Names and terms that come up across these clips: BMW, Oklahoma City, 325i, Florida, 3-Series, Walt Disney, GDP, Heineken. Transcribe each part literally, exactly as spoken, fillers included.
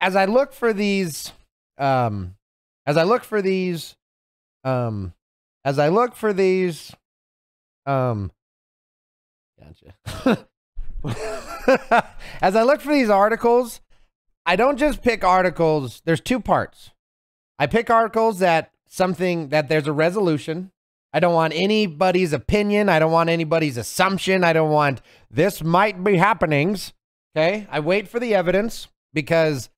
as I look for these, um, as I look for these, um, as I look for these, um, gotcha. As I look for these articles, I don't just pick articles. There's two parts. I pick articles that something that there's a resolution. I don't want anybody's opinion. I don't want anybody's assumption. I don't want this might be happenings. Okay. I wait for the evidence because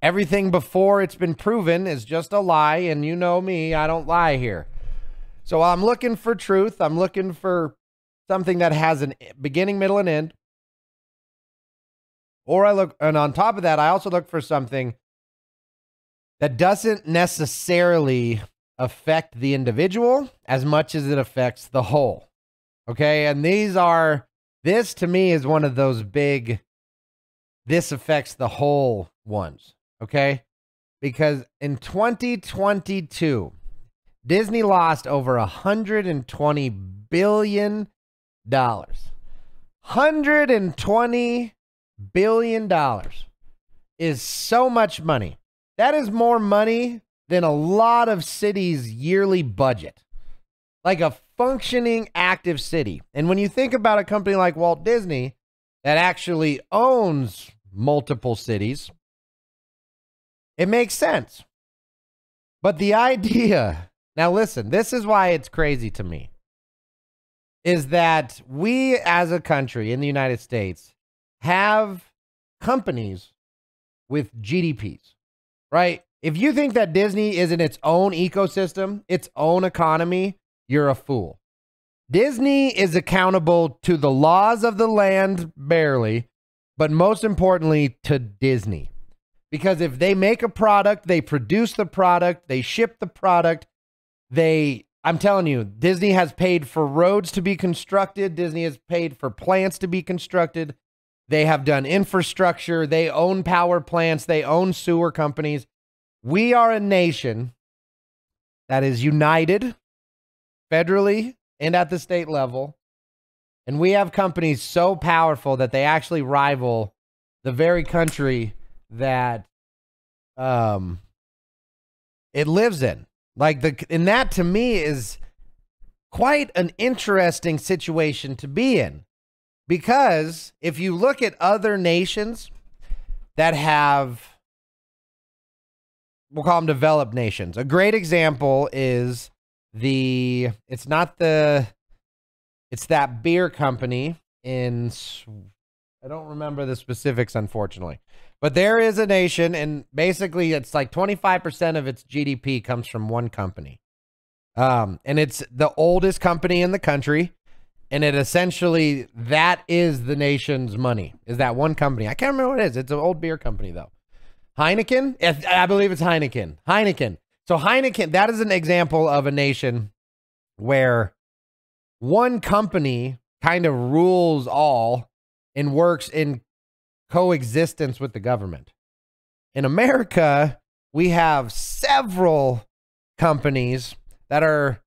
everything before it's been proven is just a lie. And you know me, I don't lie here. So I'm looking for truth. I'm looking for something that has a beginning, middle, and end. Or I look, and on top of that, I also look for something that doesn't necessarily affect the individual as much as it affects the whole. Okay. And these are, this to me is one of those big, this affects the whole ones. Okay. Because in twenty twenty-two, Disney lost over one hundred twenty billion dollars. one hundred twenty billion dollars is so much money. That is more money than a lot of cities' yearly budget, like a functioning active city. And when you think about a company like Walt Disney that actually owns multiple cities, it makes sense. But the idea, now listen, this is why it's crazy to me, is that we as a country in the United States have companies with G D Ps, right? If you think that Disney is in its own ecosystem, its own economy, you're a fool. Disney is accountable to the laws of the land, barely, but most importantly to Disney. Because if they make a product, they produce the product, they ship the product, they, I'm telling you, Disney has paid for roads to be constructed. Disney has paid for plants to be constructed. They have done infrastructure. They own power plants. They own sewer companies. We are a nation that is united federally and at the state level. And we have companies so powerful that they actually rival the very country that um, it lives in. Like the, and that to me is quite an interesting situation to be in. Because if you look at other nations that have, we'll call them developed nations. A great example is the, it's not the, it's that beer company in, I don't remember the specifics, unfortunately, but there is a nation and basically it's like twenty-five percent of its G D P comes from one company. Um, and it's the oldest company in the country. And it essentially, that is the nation's money, is that one company. I can't remember what it is. It's an old beer company though. Heineken, I believe it's Heineken. Heineken. So Heineken, that is an example of a nation where one company kind of rules all and works in coexistence with the government. In America, we have several companies that are,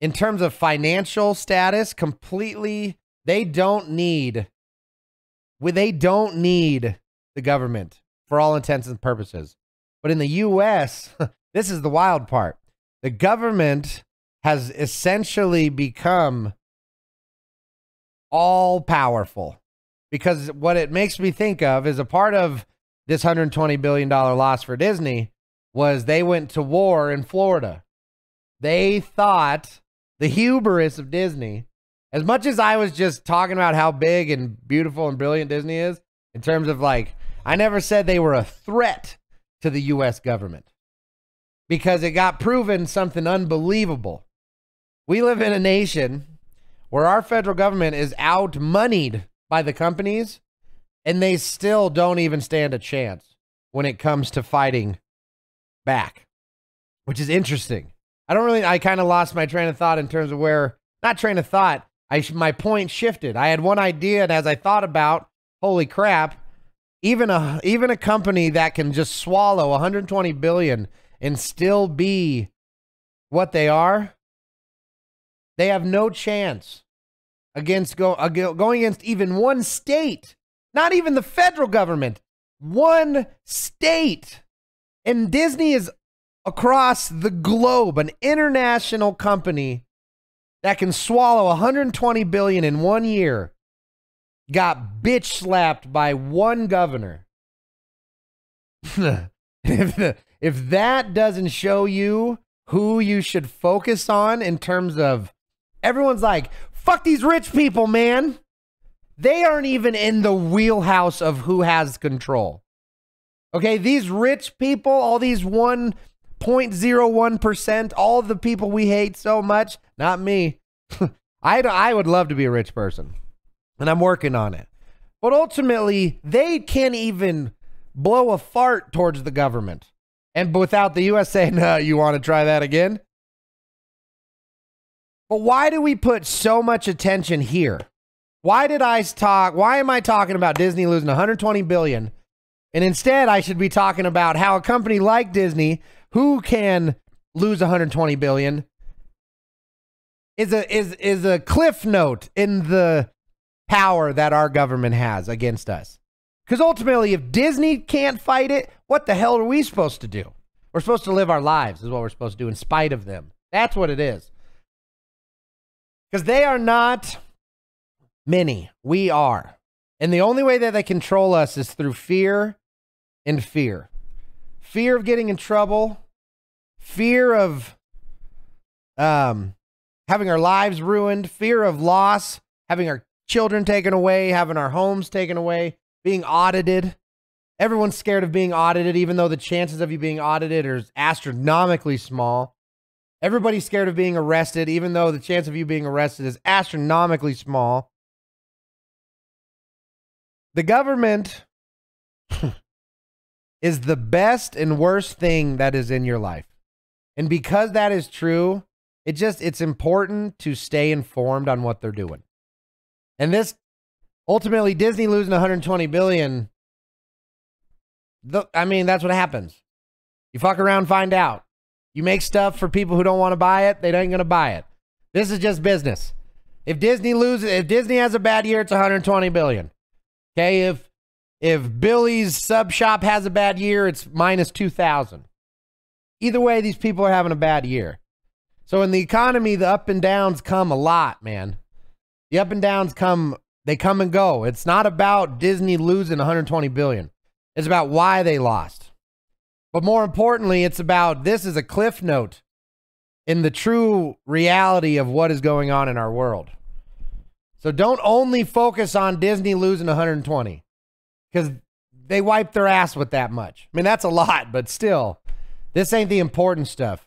in terms of financial status, completely, they don't need, they don't need the government. For all intents and purposes. But in the U S, this is the wild part. The government has essentially become all powerful, because what it makes me think of is a part of this one hundred twenty billion dollars loss for Disney was they went to war in Florida. They thought the hubris of Disney, as much as I was just talking about how big and beautiful and brilliant Disney is in terms of like, I never said they were a threat to the U S government, because it got proven something unbelievable. We live in a nation where our federal government is outmoneyed by the companies, and they still don't even stand a chance when it comes to fighting back, which is interesting. I don't really, I kind of lost my train of thought in terms of where, not train of thought, I, my point shifted. I had one idea, and as I thought about, holy crap, Even a, even a company that can just swallow one hundred twenty billion and still be what they are, they have no chance against go, going against even one state, not even the federal government, one state. And Disney is across the globe, an international company that can swallow one hundred twenty billion dollars in one year, got bitch slapped by one governor. If, the, if that doesn't show you who you should focus on in terms of, everyone's like, fuck these rich people, man. They aren't even in the wheelhouse of who has control. Okay, these rich people, all these one point zero one percent, all the people we hate so much, not me. I, I would love to be a rich person, and I'm working on it. But ultimately, they can't even blow a fart towards the government. And without the U S saying, no, you want to try that again? But why do we put so much attention here? Why did I talk? Why am I talking about Disney losing one hundred twenty billion dollars? And instead, I should be talking about how a company like Disney, who can lose one hundred twenty billion dollars, is a, is, is a cliff note in the power that our government has against us. Because ultimately, if Disney can't fight it, what the hell are we supposed to do? We're supposed to live our lives is what we're supposed to do in spite of them. That's what it is. Because they are not many. We are. And the only way that they control us is through fear and fear. Fear of getting in trouble. Fear of um, having our lives ruined. Fear of loss. Having our children taken away. Having our homes taken away. Being audited. Everyone's scared of being audited, even though the chances of you being audited are astronomically small. Everybody's scared of being arrested, even though the chance of you being arrested is astronomically small. The government is the best and worst thing that is in your life. And because that is true, it just, it's important to stay informed on what they're doing. And this, ultimately, Disney losing one hundred twenty billion dollars, the, I mean, that's what happens. You fuck around, find out. You make stuff for people who don't want to buy it. They ain't going to buy it. This is just business. If Disney loses, if Disney has a bad year, it's one hundred twenty billion dollars. Okay. If, if Billy's sub shop has a bad year, it's minus two thousand. Either way, these people are having a bad year. So in the economy, the up and downs come a lot, man. The up and downs come, they come and go. It's not about Disney losing one hundred twenty billion dollars. It's about why they lost. But more importantly, it's about, this is a cliff note in the true reality of what is going on in our world. So don't only focus on Disney losing one hundred twenty, because they wiped their ass with that much. I mean, that's a lot, but still, this ain't the important stuff.